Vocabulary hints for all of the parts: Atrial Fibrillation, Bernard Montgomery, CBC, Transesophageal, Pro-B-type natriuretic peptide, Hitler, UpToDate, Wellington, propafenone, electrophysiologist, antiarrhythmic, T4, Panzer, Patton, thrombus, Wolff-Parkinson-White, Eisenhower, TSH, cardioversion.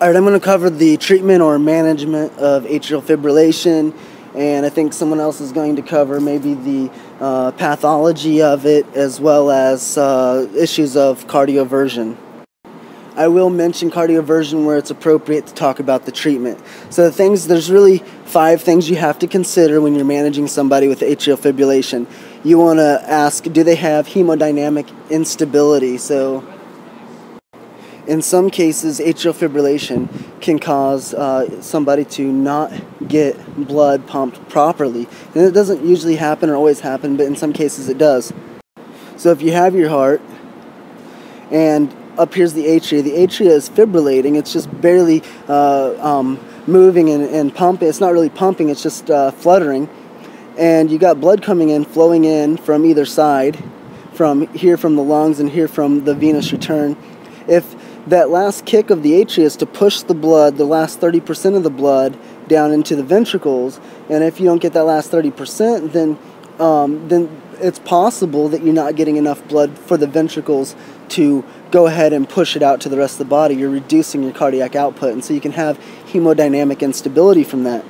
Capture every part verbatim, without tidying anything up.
All right, I'm going to cover the treatment or management of atrial fibrillation, and I think someone else is going to cover maybe the uh, pathology of it as well as uh, issues of cardioversion. I will mention cardioversion where it's appropriate to talk about the treatment. So the things, there's really five things you have to consider when you're managing somebody with atrial fibrillation. You want to ask, do they have hemodynamic instability? So in some cases, atrial fibrillation can cause uh, somebody to not get blood pumped properly. And it doesn't usually happen or always happen, but in some cases it does. So if you have your heart, and up here's the atria. The atria is fibrillating. It's just barely uh, um, moving and, and pumping. It's not really pumping. It's just uh, fluttering. And you got blood coming in, flowing in from either side, from here from the lungs and here from the venous return. If that last kick of the atria is to push the blood, the last thirty percent of the blood, down into the ventricles, and if you don't get that last thirty percent, then um, then it's possible that you're not getting enough blood for the ventricles to go ahead and push it out to the rest of the body. You're reducing your cardiac output, and so you can have hemodynamic instability from that.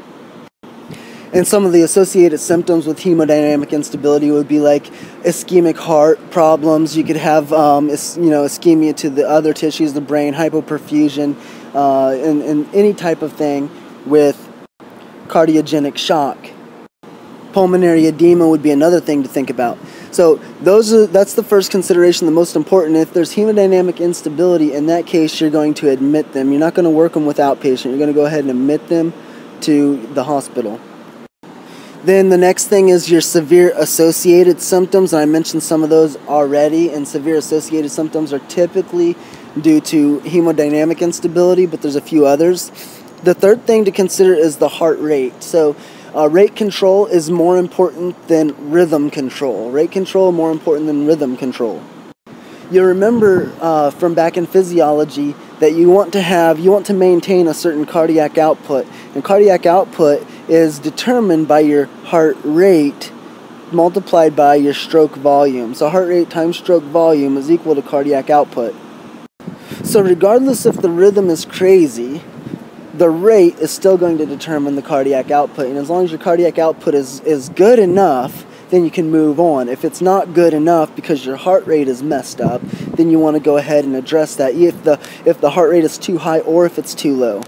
And some of the associated symptoms with hemodynamic instability would be like ischemic heart problems. You could have um, is, you know, ischemia to the other tissues, the brain, hypoperfusion, uh, and, and any type of thing with cardiogenic shock. Pulmonary edema would be another thing to think about. So those are, that's the first consideration, the most important. If there's hemodynamic instability, in that case, you're going to admit them. You're not going to work them with outpatient. You're going to go ahead and admit them to the hospital. Then the next thing is your severe associated symptoms, and I mentioned some of those already, and severe associated symptoms are typically due to hemodynamic instability, but there's a few others. The third thing to consider is the heart rate. So uh, rate control is more important than rhythm control. Rate control more important than rhythm control. You'll remember uh, from back in physiology that you want to have, you want to maintain a certain cardiac output, and cardiac output is determined by your heart rate multiplied by your stroke volume. So heart rate times stroke volume is equal to cardiac output. So regardless if the rhythm is crazy, the rate is still going to determine the cardiac output. And as long as your cardiac output is, is good enough, then you can move on. If it's not good enough because your heart rate is messed up, then you want to go ahead and address that if the, if the heart rate is too high or if it's too low.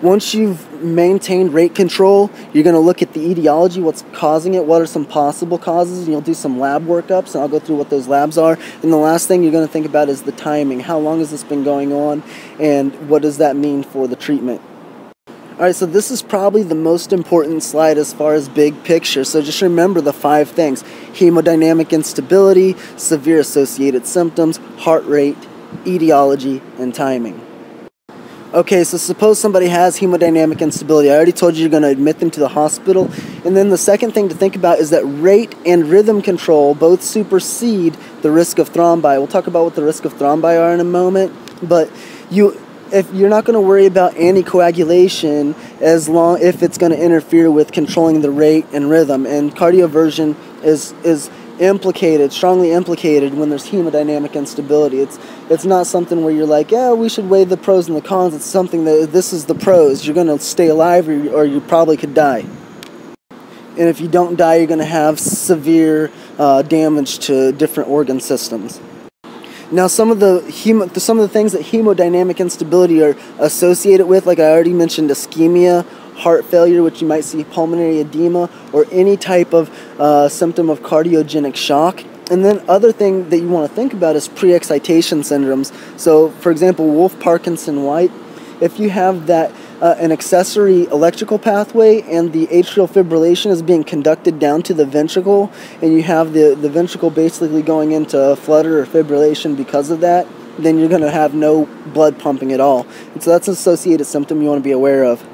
Once you've maintained rate control, you're going to look at the etiology, what's causing it, what are some possible causes, and you'll do some lab workups, and I'll go through what those labs are. And the last thing you're going to think about is the timing. How long has this been going on, and what does that mean for the treatment? All right, so this is probably the most important slide as far as big picture. So just remember the five things: hemodynamic instability, severe associated symptoms, heart rate, etiology, and timing. Okay, so suppose somebody has hemodynamic instability. I already told you you're going to admit them to the hospital. And then the second thing to think about is that rate and rhythm control both supersede the risk of thrombi. We'll talk about what the risk of thrombi are in a moment. But you, if you're not going to worry about anticoagulation as long if it's going to interfere with controlling the rate and rhythm. And cardioversion is is implicated, strongly implicated when there's hemodynamic instability. It's it's not something where you're like, yeah, we should weigh the pros and the cons. It's something that this is the pros. You're going to stay alive or, or you probably could die. And if you don't die, you're going to have severe uh, damage to different organ systems. Now, some of the hemo, some of the things that hemodynamic instability are associated with, like I already mentioned, ischemia, heart failure, which you might see pulmonary edema, or any type of uh, symptom of cardiogenic shock. And then other thing that you want to think about is pre-excitation syndromes. So, for example, Wolff-Parkinson-White, if you have that uh, an accessory electrical pathway and the atrial fibrillation is being conducted down to the ventricle, and you have the, the ventricle basically going into flutter or fibrillation because of that, then you're going to have no blood pumping at all. And so that's an associated symptom you want to be aware of.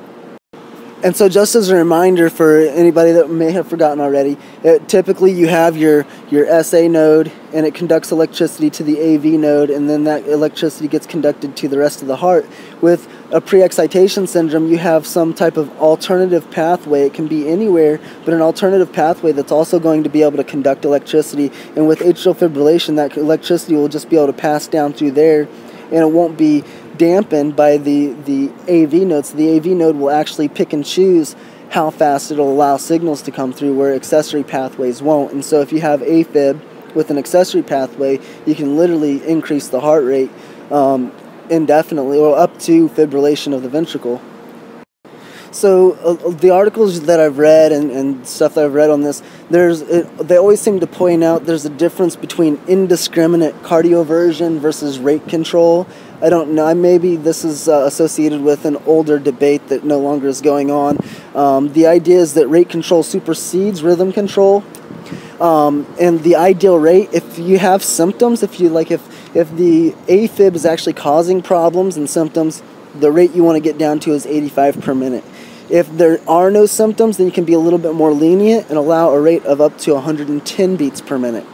And so just as a reminder for anybody that may have forgotten already, it, typically you have your, your S A node, and it conducts electricity to the A V node, and then that electricity gets conducted to the rest of the heart. With a pre-excitation syndrome, you have some type of alternative pathway. It can be anywhere, but an alternative pathway that's also going to be able to conduct electricity. And with atrial fibrillation, that electricity will just be able to pass down through there, and it won't be dampened by the, the A V node. So the A V node will actually pick and choose how fast it'll allow signals to come through, where accessory pathways won't. And so if you have AFib with an accessory pathway, you can literally increase the heart rate um, indefinitely, or up to fibrillation of the ventricle. So uh, the articles that I've read and, and stuff that I've read on this, there's it, they always seem to point out there's a difference between indiscriminate cardioversion versus rate control. I don't know, maybe this is uh, associated with an older debate that no longer is going on. Um, the idea is that rate control supersedes rhythm control. Um, and the ideal rate, if you have symptoms, if you like, if if the AFib is actually causing problems and symptoms, the rate you want to get down to is eighty-five per minute. If there are no symptoms, then you can be a little bit more lenient and allow a rate of up to one hundred ten beats per minute.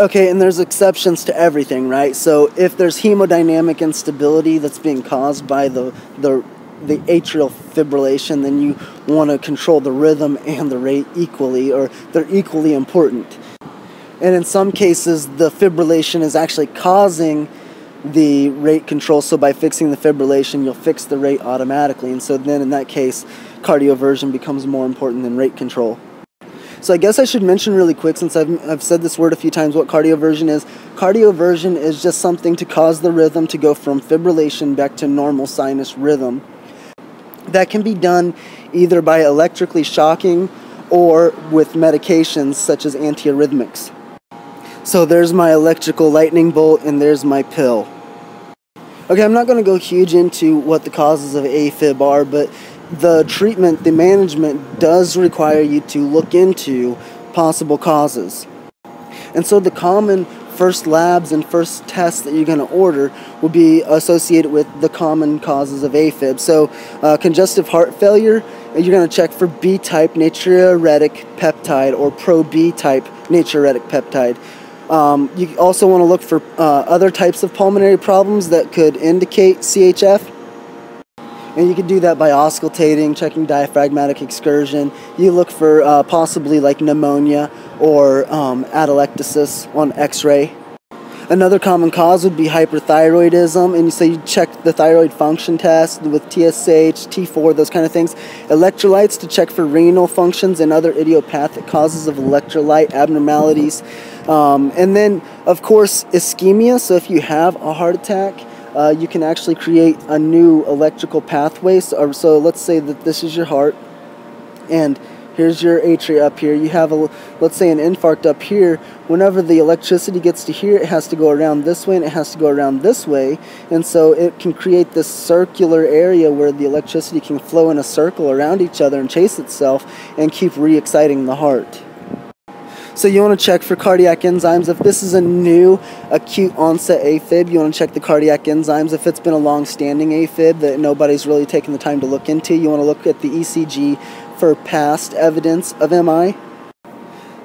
Okay, and there's exceptions to everything, right? So if there's hemodynamic instability that's being caused by the the the atrial fibrillation, then you want to control the rhythm and the rate equally, or they're equally important. And in some cases, the fibrillation is actually causing the rate control, so by fixing the fibrillation, you'll fix the rate automatically. And so then in that case, cardioversion becomes more important than rate control. So I guess I should mention really quick, since I've, I've said this word a few times, what cardioversion is. Cardioversion is just something to cause the rhythm to go from fibrillation back to normal sinus rhythm. That can be done either by electrically shocking or with medications such as antiarrhythmics. So there's my electrical lightning bolt and there's my pill. Okay, I'm not going to go huge into what the causes of AFib are, but the treatment, the management does require you to look into possible causes. And so the common first labs and first tests that you're going to order will be associated with the common causes of AFib. So uh, congestive heart failure, you're going to check for B-type natriuretic peptide, or Pro-B-type natriuretic peptide. Um, you also want to look for uh, other types of pulmonary problems that could indicate C H F. And you can do that by auscultating, checking diaphragmatic excursion. You look for uh, possibly like pneumonia or um, atelectasis on x-ray. Another common cause would be hyperthyroidism, and so you check the thyroid function test with T S H, T four, those kind of things. Electrolytes to check for renal functions and other idiopathic causes of electrolyte abnormalities. Um, and then, of course, ischemia. So if you have a heart attack, uh, you can actually create a new electrical pathway. So, so let's say that this is your heart, and here's your atria up here. You have, a, let's say, an infarct up here. Whenever the electricity gets to here, it has to go around this way, and it has to go around this way. And so it can create this circular area where the electricity can flow in a circle around each other and chase itself and keep re-exciting the heart. So you want to check for cardiac enzymes. If this is a new acute onset AFib, you want to check the cardiac enzymes. If it's been a long-standing AFib that nobody's really taken the time to look into, you want to look at the E C G for past evidence of M I.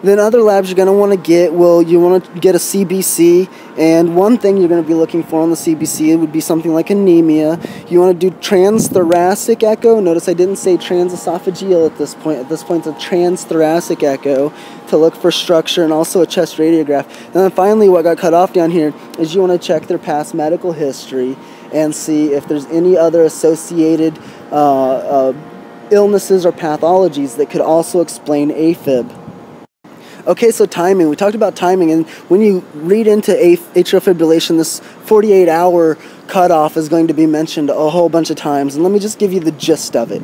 Then other labs you're going to want to get, well, you want to get a C B C, and one thing you're going to be looking for on the C B C, it would be something like anemia. You want to do transthoracic echo. Notice I didn't say transesophageal at this point. At this point, it's a transthoracic echo to look for structure, and also a chest radiograph. And then finally, what got cut off down here is you want to check their past medical history and see if there's any other associated uh, uh, illnesses or pathologies that could also explain AFib. Okay, so timing. We talked about timing, and when you read into atrial fibrillation, this forty-eight hour cutoff is going to be mentioned a whole bunch of times, and let me just give you the gist of it.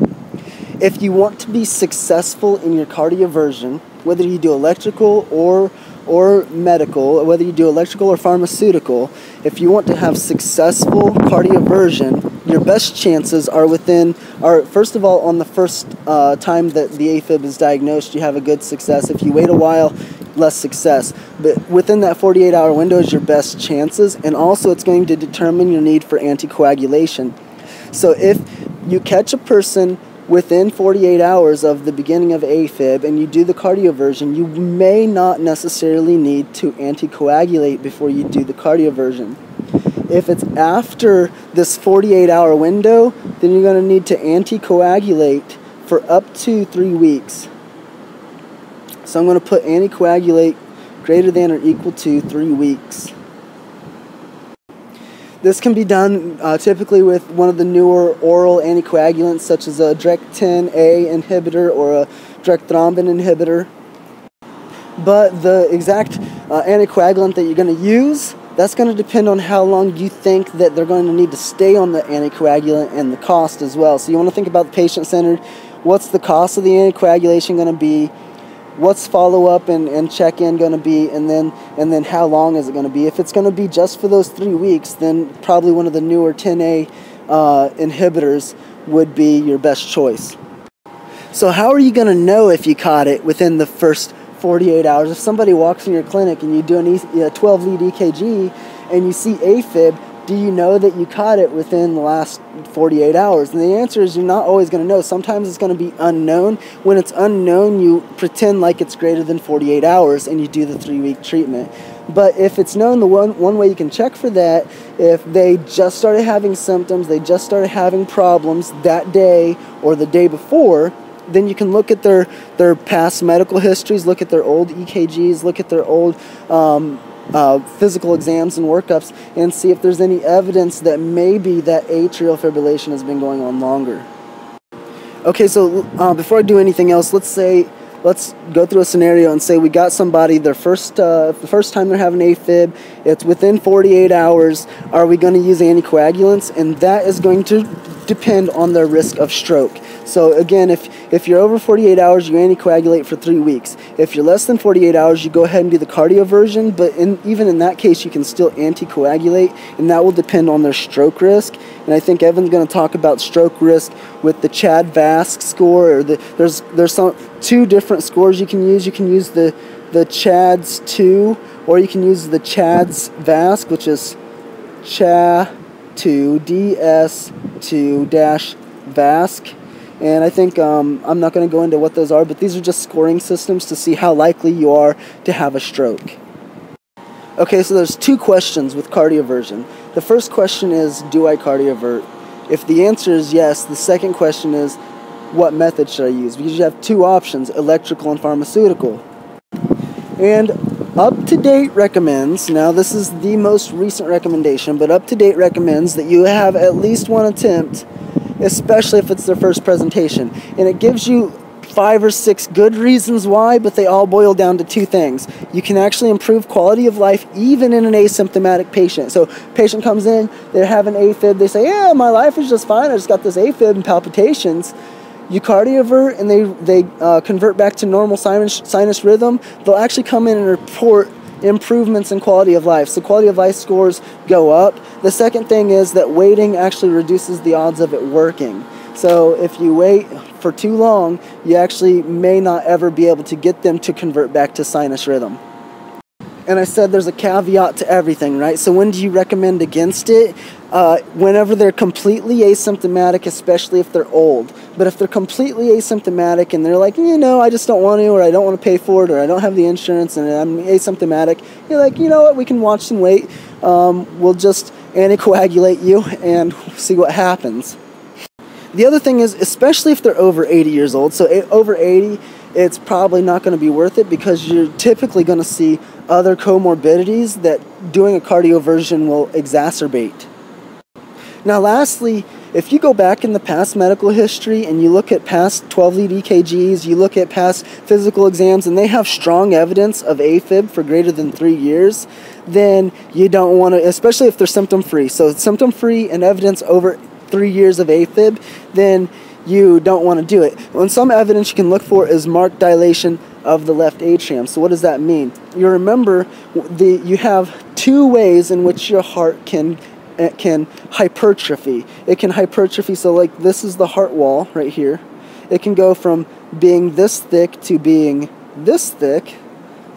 If you want to be successful in your cardioversion, whether you do electrical or or medical, whether you do electrical or pharmaceutical, if you want to have successful cardioversion, your best chances are within, are first of all, on the first uh, time that the AFib is diagnosed, you have a good success. If you wait a while, less success. But within that forty-eight hour window is your best chances, and also it's going to determine your need for anticoagulation. So if you catch a person within forty-eight hours of the beginning of AFib and you do the cardioversion, you may not necessarily need to anticoagulate before you do the cardioversion. If it's after this forty-eight hour window, then you're going to need to anticoagulate for up to three weeks. So I'm going to put anticoagulate greater than or equal to three weeks. This can be done uh, typically with one of the newer oral anticoagulants such as a direct ten A inhibitor or a direct thrombin inhibitor. But the exact uh, anticoagulant that you're going to use, that's going to depend on how long you think that they're going to need to stay on the anticoagulant and the cost as well. So you want to think about the patient-centered. What's the cost of the anticoagulation going to be? What's follow-up and, and check-in going to be, and then and then how long is it going to be? If it's going to be just for those three weeks, then probably one of the newer ten A uh, inhibitors would be your best choice. So how are you going to know if you caught it within the first forty-eight hours? If somebody walks in your clinic and you do an twelve lead E K G and you see AFib, do you know that you caught it within the last forty-eight hours? And the answer is you're not always going to know. Sometimes it's going to be unknown. When it's unknown, you pretend like it's greater than forty-eight hours and you do the three-week treatment. But if it's known, the one, one way you can check for that, if they just started having symptoms, they just started having problems that day or the day before, then you can look at their, their past medical histories, look at their old E K Gs, look at their old um, Uh, physical exams and workups, and see if there's any evidence that maybe that atrial fibrillation has been going on longer. Okay, so uh, before I do anything else, let's say let's go through a scenario and say we got somebody their first uh, the first time they're having AFib. It's within forty-eight hours. Are we going to use anticoagulants? And that is going to depend on their risk of stroke. So again, if if you're over forty-eight hours, you anticoagulate for three weeks. If you're less than forty-eight hours, you go ahead and do the cardioversion, but in, even in that case, you can still anticoagulate, and that will depend on their stroke risk. And I think Evan's going to talk about stroke risk with the C H A D two S two-VASc score. Or the, there's there's some, two different scores you can use. You can use the, the C H A D S two, or you can use the C H A D S two-VASc, which is C H A two D S two-VASc. And I think um, I'm not going to go into what those are, but these are just scoring systems to see how likely you are to have a stroke. Okay, so there's two questions with cardioversion. The first question is, do I cardiovert? If the answer is yes, the second question is, what method should I use? Because you have two options, electrical and pharmaceutical. And UpToDate recommends, now this is the most recent recommendation, but UpToDate recommends that you have at least one attempt, especially if it's their first presentation. And it gives you five or six good reasons why, but they all boil down to two things. You can actually improve quality of life even in an asymptomatic patient. So patient comes in, they have an AFib, they say, yeah, my life is just fine, I just got this AFib and palpitations. You cardiovert and they, they uh, convert back to normal sinus, sinus rhythm. They'll actually come in and report improvements in quality of life. So quality of life scores go up. The second thing is that waiting actually reduces the odds of it working. So if you wait for too long, you actually may not ever be able to get them to convert back to sinus rhythm. And I said there's a caveat to everything, right? So when do you recommend against it? Uh, whenever they're completely asymptomatic, especially if they're old. But if they're completely asymptomatic and they're like, you know, I just don't want to, or I don't want to pay for it, or I don't have the insurance and I'm asymptomatic, you're like, you know what, we can watch and wait. Um, we'll just anticoagulate you and see what happens. The other thing is, especially if they're over eighty years old, so over eighty, it's probably not going to be worth it because you're typically going to see other comorbidities that doing a cardioversion will exacerbate. Now lastly, if you go back in the past medical history and you look at past twelve lead E K Gs, you look at past physical exams, and they have strong evidence of AFib for greater than three years, then you don't want to, especially if they're symptom-free. So symptom-free and evidence over three years of AFib, then you don't want to do it. Well, some evidence you can look for is marked dilation of the left atrium. So what does that mean? You remember, the, you have two ways in which your heart can It can hypertrophy. It can hypertrophy, so like this is the heart wall right here. It can go from being this thick to being this thick.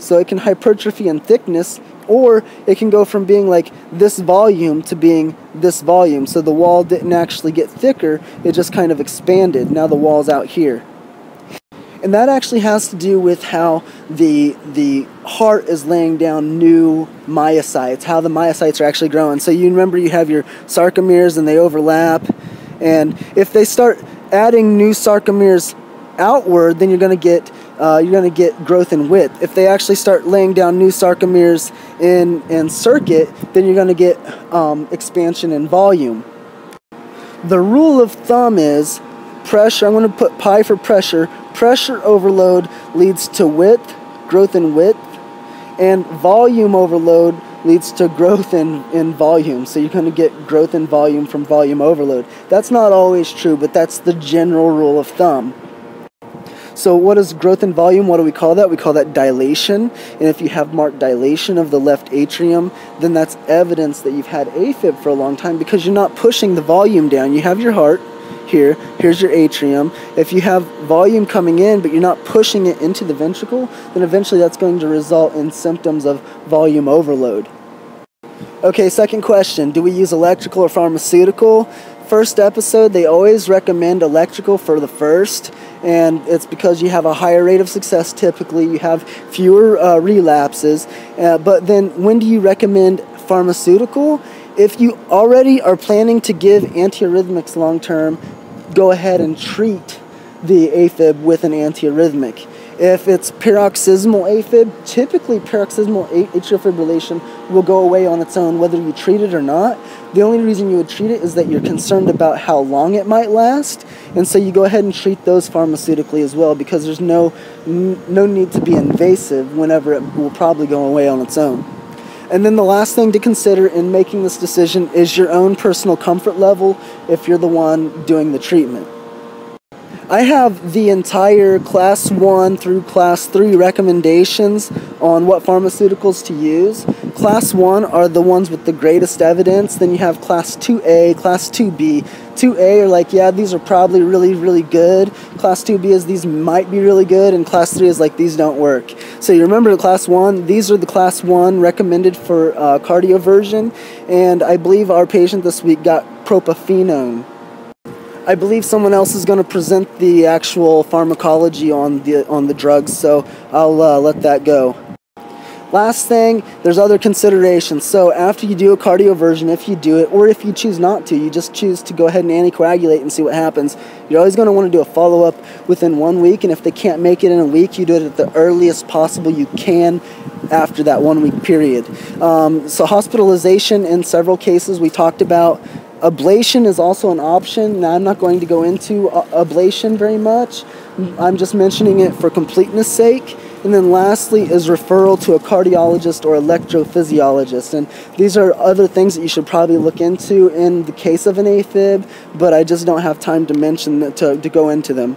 So it can hypertrophy in thickness, or it can go from being like this volume to being this volume. So the wall didn't actually get thicker, it just kind of expanded. Now the wall's out here. And that actually has to do with how the, the heart is laying down new myocytes, how the myocytes are actually growing. So you remember you have your sarcomeres and they overlap. And if they start adding new sarcomeres outward, then you're going to get uh, you're going to get growth in width. If they actually start laying down new sarcomeres in, in circuit, then you're going to get um, expansion in volume. The rule of thumb is pressure. I'm going to put pi for pressure. Pressure overload leads to width, growth in width, and volume overload leads to growth in, in volume. So you're going to get growth in volume from volume overload. That's not always true, but that's the general rule of thumb. So what is growth in volume? What do we call that? We call that dilation. And if you have marked dilation of the left atrium, then that's evidence that you've had AFib for a long time because you're not pushing the volume down. You have your heart here. Here's your atrium. If you have volume coming in, but you're not pushing it into the ventricle, then eventually that's going to result in symptoms of volume overload. Okay, second question. Do we use electrical or pharmaceutical? First episode, they always recommend electrical for the first, and it's because you have a higher rate of success. Typically you have fewer uh, relapses, uh, but then when do you recommend pharmaceutical? If you already are planning to give antiarrhythmics long term, go ahead and treat the AFib with an antiarrhythmic. If it's paroxysmal AFib, typically paroxysmal atrial fibrillation will go away on its own whether you treat it or not. The only reason you would treat it is that you're concerned about how long it might last, and so you go ahead and treat those pharmaceutically as well because there's no, no need to be invasive whenever it will probably go away on its own. And then the last thing to consider in making this decision is your own personal comfort level if you're the one doing the treatment. I have the entire class one through class three recommendations on what pharmaceuticals to use. Class one are the ones with the greatest evidence. Then you have class two A, class two B. two A are like, yeah, these are probably really, really good. Class two B is these might be really good. And class three is like, these don't work. So you remember the class one. These are the class one recommended for uh, cardioversion. And I believe our patient this week got propafenone. I believe someone else is going to present the actual pharmacology on the on the drugs, so I'll uh, let that go. Last thing, there's other considerations. So after you do a cardioversion, if you do it, or if you choose not to, you just choose to go ahead and anticoagulate and see what happens, you're always going to want to do a follow-up within one week, and if they can't make it in a week, you do it at the earliest possible you can after that one-week period. Um, so hospitalization in several cases we talked about. Ablation is also an option. Now, I'm not going to go into ablation very much. I'm just mentioning it for completeness sake. And then lastly is referral to a cardiologist or electrophysiologist. And these are other things that you should probably look into in the case of an AFib, but I just don't have time to mention, to, to go into them.